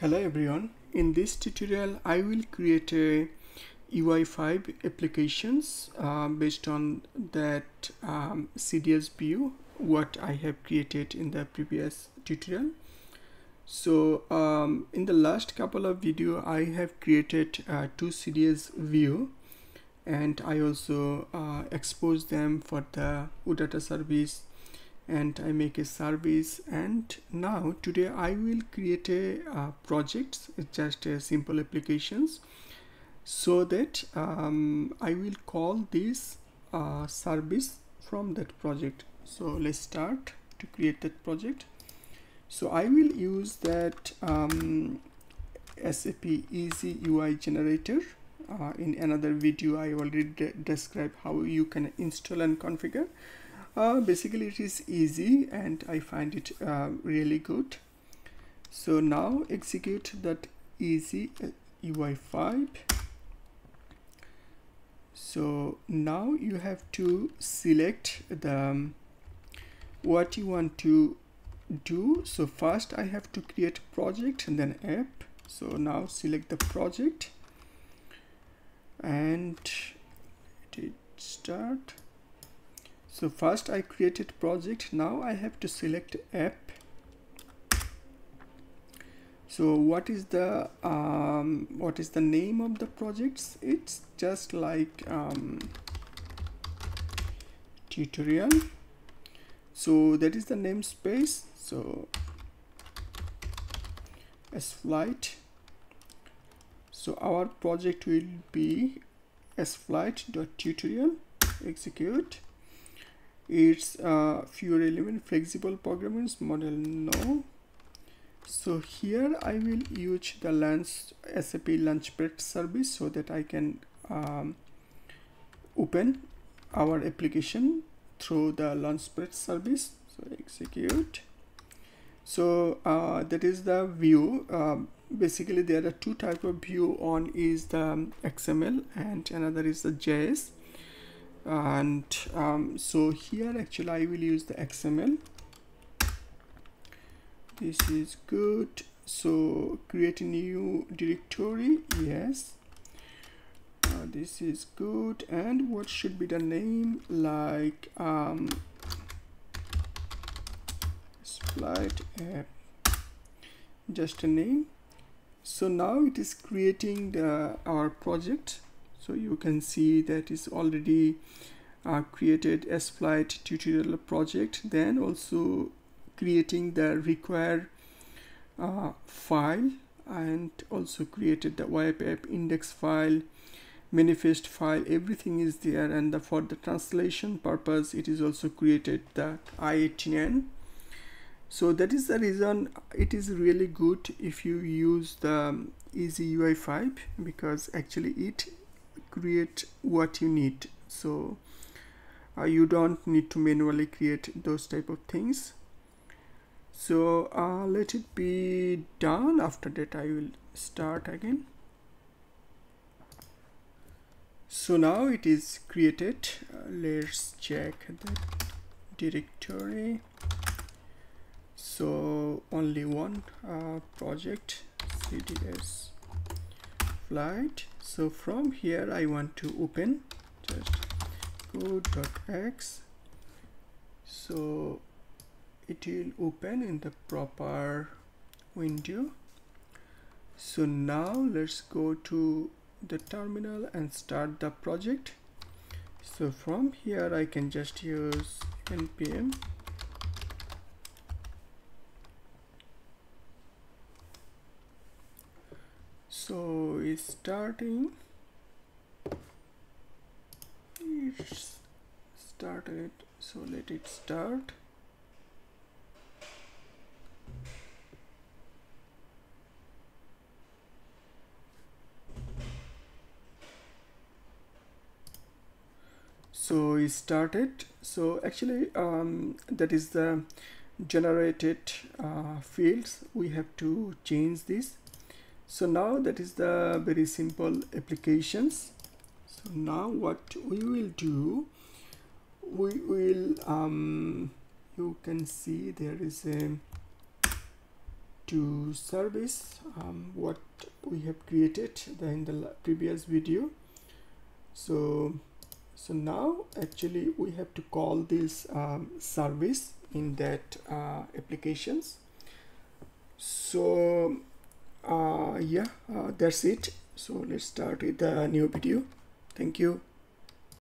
Hello everyone, in this tutorial I will create a UI5 applications based on that CDS view what I have created in the previous tutorial. So in the last couple of video I have created two CDS view and I also expose them for the OData service and I make a service. And now today I will create a project, just a simple applications, so that I will call this service from that project. So let's start to create that project. So I will use that SAP Easy UI generator. In another video I already described how you can install and configure. Basically it is easy and I find it really good. So now execute that Easy UI5. So now you have to select the what you want to do. So first I have to create project and then app. So now select the project and it start. So first I created project, now I have to select app. So what is the name of the projects? It's just like tutorial. So that is the namespace. So Sflight. So our project will be Sflight.tutorial. Execute. It's Fiori Element flexible programming model, no. So here I will use the SAP Launchpad service so that I can open our application through the Launchpad service. So execute. So that is the view. Basically there are two types of view. One is the XML and another is the JS. And so here actually I will use the XML. This is good. So create a new directory, yes, this is good. And what should be the name, like Sflight app, just a name. So now it is creating our project. So you can see that is already created Sflight tutorial project, then also creating the require file and also created the UI5 index file, manifest file, everything is there. And for the translation purpose it is also created the i18n. So that is the reason it is really good if you use the Easy UI5, because actually it create what you need. So you don't need to manually create those type of things. So let it be done. After that I will start again. So now it is created. Let's check the directory. So only one project, CDS Sflight. So from here I want to open just code.x. so it will open in the proper window. So now let's go to the terminal and start the project. So from here I can just use npm. So it's starting. It's started. So let it start. So it started. So actually that is the generated fields. We have to change this. So now that is the very simple applications. So now what we will do, we will you can see there is a to service what we have created in the previous video. So now actually we have to call this service in that applications. So yeah, that's it. So let's start with the new video. Thank you.